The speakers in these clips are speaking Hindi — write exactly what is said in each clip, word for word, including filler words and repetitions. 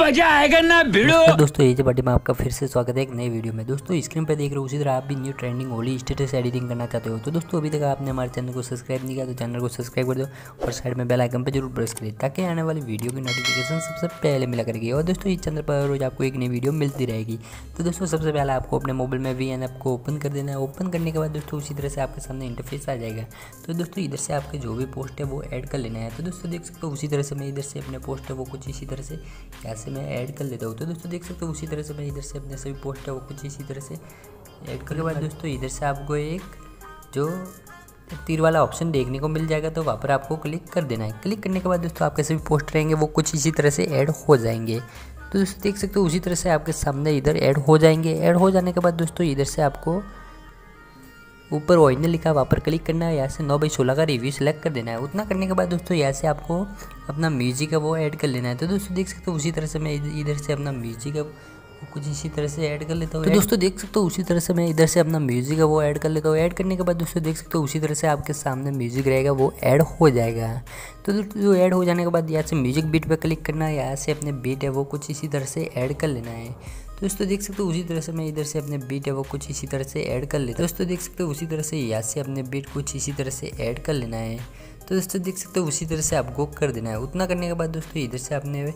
मजा आएगा ना वीडियो। दोस्तों ये बर्थडे में आपका फिर से स्वागत है एक नई वीडियो में। दोस्तों स्क्रीन पे देख रहे हो उसी तरह आप भी new trending Holi status editing करना चाहते हो तो दोस्तों अभी तक आपने हमारे चैनल को सब्सक्राइब नहीं किया तो चैनल को सब्सक्राइब कर दो और साइड में बेल आइकन पर जरूर प्रेस करें ताकि आने वाली वीडियो की नोटिफिकेशन सबसे पहले मिला करेगी। और दोस्तों इस चैनल पर रोज आपको एक नई वीडियो मिलती रहेगी। तो दोस्तों सबसे पहले आपको अपने मोबाइल में वी एन ऐप को ओपन कर देना है। ओपन करने के बाद दोस्तों उसी तरह से आपके सामने इंटरफेस आ जाएगा। तो दोस्तों इधर से आपके जो भी पोस्ट है वो ऐड कर लेना है। तो दोस्तों देख सकते हो उसी तरह से मैं इधर से अपने पोस्ट है वो कुछ इसी तरह से ऐसे मैं ऐड कर लेता हूँ। तो दोस्तों देख सकते हो उसी तरह से मैं इधर से अपने सभी पोस्ट है वो कुछ इसी तरह से ऐड करने के बाद दोस्तों इधर से आपको एक जो तीर वाला ऑप्शन देखने को मिल जाएगा तो वहाँ पर आपको क्लिक कर देना है। क्लिक करने के बाद दोस्तों आपके सभी पोस्ट रहेंगे वो कुछ इसी तरह से ऐड हो जाएंगे। तो दोस्तों देख सकते हो उसी तरह से आपके सामने इधर ऐड हो जाएंगे। ऐड हो जाने के बाद दोस्तों इधर से आपको ऊपर ओरिजिनल लिखा वहाँ पर क्लिक करना है। यहाँ से नौ बाई सोलह का रिव्यू सेलेक्ट कर देना है। उतना करने के बाद दोस्तों यहाँ से आपको अपना म्यूजिक है वो ऐड कर लेना है। तो दोस्तों देख सकते हो उसी तरह से मैं इधर से अपना म्यूजिक है कुछ इसी तरह से ऐड कर लेता हूँ। तो दोस्तों देख सकते हो उसी तरह से मैं इधर से अपना म्यूजिक है वो ऐड कर लेता हूँ। ऐड करने के बाद दोस्तों देख सकते हो उसी तरह से आपके सामने म्यूजिक रहेगा वो ऐड हो जाएगा। तो दोस्तों ऐड हो जाने के बाद यहाँ से म्यूजिक बीट पे क्लिक करना है। यहाँ से अपने बीट है वो कुछ इसी तरह से ऐड कर लेना है। दोस्तों देख सकते हो उसी तरह से मैं इधर से अपने बीट है वो कुछ इसी तरह से ऐड कर लेता हूँ। दोस्तों देख सकते हो उसी तरह से यहाँ से अपने बीट कुछ इसी तरह से ऐड कर लेना है। तो दोस्तों देख सकते हो उसी तरह से आपको कर देना है। उतना करने के बाद दोस्तों इधर से आपने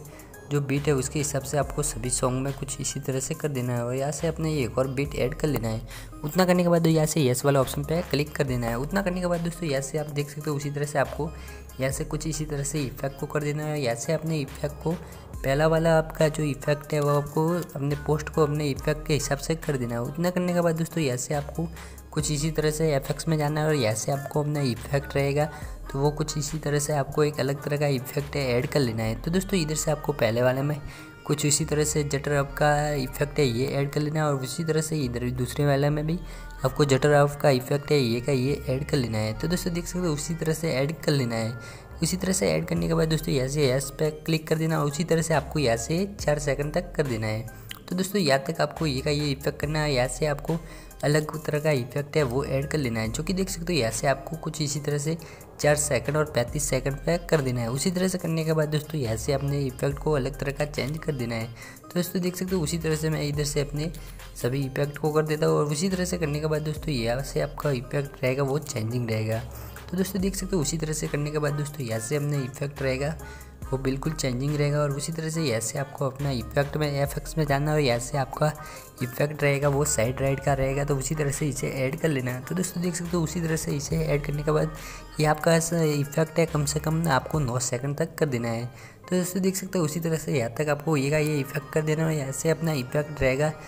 जो बीट है उसके हिसाब से आपको सभी सॉन्ग में कुछ इसी तरह से कर देना है। और यहाँ से आपने एक और बीट ऐड कर लेना है। उतना करने के बाद यहाँ से यस वाला ऑप्शन पे क्लिक कर देना है। उतना करने के बाद दोस्तों यहाँ से आप देख सकते हो उसी तरह से आपको यहाँ से कुछ इसी तरह से इफेक्ट को कर देना है। यहाँ से आपने इफेक्ट को पहला वाला आपका जो इफेक्ट है वो आपको अपने पोस्ट को अपने इफेक्ट के हिसाब से कर देना है। उतना करने के बाद दोस्तों यहाँ से आपको कुछ इसी तरह से इफेक्ट्स में जाना है और यहाँ से आपको अपना इफेक्ट रहेगा तो वो कुछ इसी तरह से आपको एक अलग तरह का इफेक्ट है ऐड कर लेना है। तो दोस्तों इधर से आपको पहले वाले में कुछ इसी तरह से जटर अप का इफेक्ट है ये ऐड कर लेना है और उसी तरह से इधर दूसरे वाले में भी आपको जटर अप का इफेक्ट है ये का ये ऐड कर लेना है। तो दोस्तों देख सकते हो उसी तरह से ऐड कर लेना है। उसी तरह से ऐड करने के बाद दोस्तों यहाँ से यस पे क्लिक कर देना और उसी तरह से आपको यहाँ से चार सेकंड तक कर देना है। तो दोस्तों यहाँ तक आपको ये का ये इफेक्ट करना है। यहाँ से आपको अलग तरह का इफेक्ट है वो ऐड कर लेना है जो कि देख सकते हो यहाँ से आपको कुछ इसी तरह से चार सेकंड और पैंतीस सेकंड पे कर देना है। उसी तरह से करने के बाद दोस्तों यहाँ से अपने इफेक्ट को अलग तरह का चेंज कर देना है। तो दोस्तों देख सकते हो उसी तरह से मैं इधर से अपने सभी इफेक्ट को कर देता हूँ और उसी तरह से करने के बाद दोस्तों यहाँ से आपका इफेक्ट रहेगा वो चेंजिंग रहेगा। तो दोस्तों देख सकते हो उसी तरह से करने के बाद दोस्तों यहाँ से अपने इफेक्ट रहेगा वो बिल्कुल चेंजिंग रहेगा और उसी तरह से ऐसे आपको अपना इफेक्ट में एफेक्ट्स में जाना है और ऐसे आपका इफेक्ट रहेगा वो साइड राइट का रहेगा तो उसी तरह से इसे ऐड कर लेना है। तो दोस्तों देख सकते हो उसी तरह से इसे ऐड करने के बाद ये आपका इफेक्ट है कम से कम आपको नौ सेकंड तक कर देना है। तो दोस्तों देख सकते हो उसी तरह से यहाँ तक आपको ये का ये इफेक्ट कर देना है और ऐसे अपना इफेक्ट रहेगा जो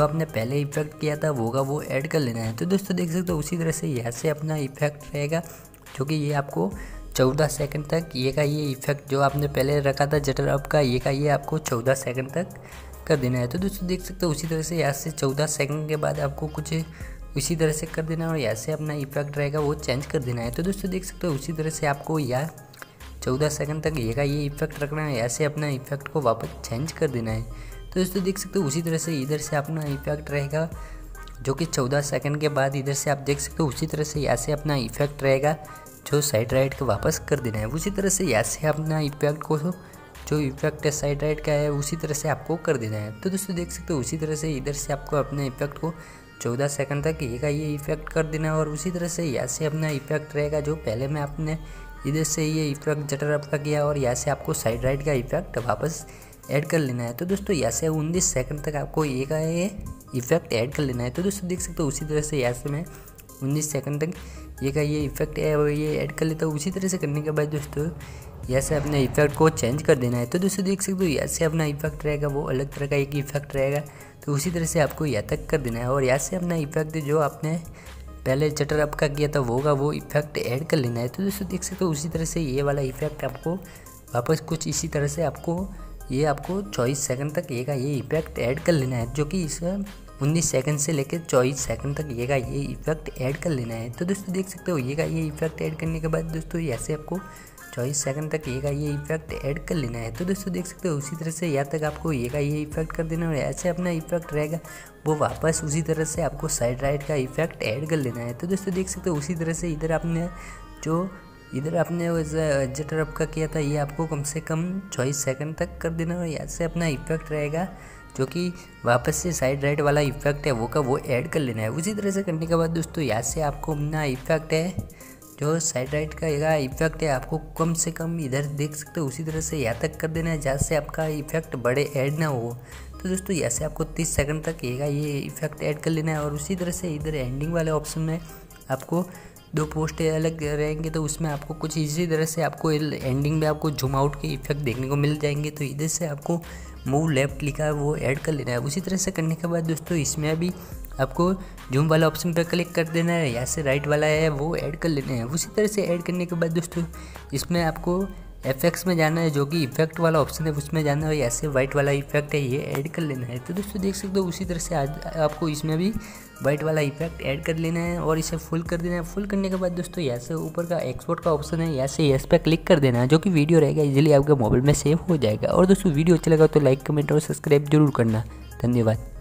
आपने पहले इफेक्ट किया था होगा वो ऐड कर लेना है। तो दोस्तों देख सकते हो उसी तरह से यहाँ से अपना इफेक्ट रहेगा जो कि ये आपको चौदह सेकंड तक ये का ये इफेक्ट जो आपने पहले रखा था जटर अप का ये का ये आपको चौदह सेकंड तक कर देना है। तो दोस्तों देख सकते हो उसी तरह से यहाँ से चौदह सेकंड के बाद आपको कुछ उसी तरह से कर देना है और यहाँ से अपना इफेक्ट रहेगा वो चेंज कर देना है। तो दोस्तों देख सकते हो उसी तरह से आपको यहाँ चौदह सेकंड तक ये का ये इफेक्ट रखना है। यहाँ से अपना इफेक्ट को वापस चेंज कर देना है। तो दोस्तों देख सकते हो उसी तरह से इधर से अपना इफेक्ट रहेगा जो कि चौदह सेकंड के बाद इधर से आप देख सकते हो उसी तरह से यहाँ से अपना इफेक्ट रहेगा जो साइड राइट को वापस कर देना है। उसी तरह से यहाँ से अपना इफेक्ट को जो इफेक्ट है साइड राइट का है उसी तरह से आपको कर देना है। तो दोस्तों देख सकते हो उसी तरह से इधर से आपको अपने इफेक्ट को चौदह सेकंड तक ये का ये इफेक्ट कर देना है और उसी तरह से यहाँ से अपना इफेक्ट रहेगा जो पहले में आपने इधर से ये इफेक्ट जटर अप का किया और यहाँ से आपको साइड राइट का इफेक्ट वापस ऐड कर लेना है। तो दोस्तों यहाँ से उन्नीस सेकंड तक आपको ये का ये इफेक्ट ऐड कर लेना है। तो दोस्तों देख सकते हो उसी तरह से यहाँ से मैं उन्नीस सेकंड तक ये का ये इफेक्ट है और ये ऐड कर लेता हूँ। उसी तरह से करने के बाद दोस्तों यहाँ से अपने इफेक्ट को चेंज कर देना है। तो दोस्तों देख सकते हो यहाँ से अपना इफेक्ट रहेगा वो अलग तरह का एक इफेक्ट रहेगा तो उसी तरह से आपको यहाँ तक कर देना है और यहाँ से अपना इफेक्ट जो आपने पहले चटर अप का किया था होगा वो इफेक्ट ऐड कर लेना है। तो दोस्तों देख सकते हो उसी तरह से ये वाला इफेक्ट आपको वापस कुछ इसी तरह से आपको ये आपको चौबीस सेकंड तक ये का ये इफेक्ट ऐड कर लेना है जो कि इस उन्नीस सेकंड से लेकर चौबीस सेकंड तक ये का ये इफेक्ट ऐड कर लेना है। तो दोस्तों देख सकते हो ये का ये इफेक्ट ऐड करने के बाद दोस्तों यहाँ से आपको चौबीस सेकंड तक ये का ये इफेक्ट ऐड कर लेना है। तो दोस्तों देख सकते हो उसी तरह से यहाँ तक आपको ये का ये इफेक्ट कर देना है और ऐसे अपना इफेक्ट रहेगा वो वापस उसी तरह से आपको साइड राइट का इफेक्ट ऐड कर लेना है। तो दोस्तों देख सकते हो उसी तरह से इधर आपने जो इधर आपने एडजस्ट रब का किया था, ये आपको कम से कम चौबीस सेकंड तक कर देना है। यहाँ से अपना इफेक्ट रहेगा जो कि वापस से साइड राइट वाला इफेक्ट है वो का वो ऐड कर लेना है। उसी तरह से करने के बाद दोस्तों यहाँ से आपको अपना इफेक्ट है जो साइड राइट का इफेक्ट है आपको कम से कम इधर देख सकते हो उसी तरह से यहाँ तक कर देना है जहाँ से आपका इफेक्ट बड़े ऐड ना हो। तो दोस्तों यहाँ से आपको तीस सेकंड तक रहेगा ये इफेक्ट ऐड कर लेना है। और उसी तरह से इधर एंडिंग वाले ऑप्शन में आपको दो पोस्ट अलग रहेंगे तो उसमें आपको कुछ इसी तरह से आपको एंडिंग में आपको जूम आउट के इफेक्ट देखने को मिल जाएंगे। तो इधर से आपको मूव लेफ्ट लिखा है वो ऐड कर लेना है। उसी तरह से करने के बाद दोस्तों इसमें अभी आपको जूम वाला ऑप्शन पर क्लिक कर देना है, यहाँ से राइट वाला है वो ऐड कर लेना है। उसी तरह से ऐड करने के बाद दोस्तों इसमें आपको इफेक्ट्स में जाना है जो कि इफेक्ट वाला ऑप्शन है उसमें जाना है, यहाँ से वाइट वाला इफेक्ट है ये ऐड कर लेना है। तो दोस्तों देख सकते हो उसी तरह से आज आपको इसमें भी वाइट वाला इफेक्ट ऐड कर लेना है और इसे फुल कर देना है। फुल करने के बाद दोस्तों यहाँ से ऊपर का एक्सपोर्ट का ऑप्शन है, यहाँ से यस पे क्लिक कर देना है जो कि वीडियो रहेगा इजीली आपके मोबाइल में सेव हो जाएगा। और दोस्तों वीडियो अच्छा लगा तो लाइक कमेंट और सब्सक्राइब जरूर करना। धन्यवाद।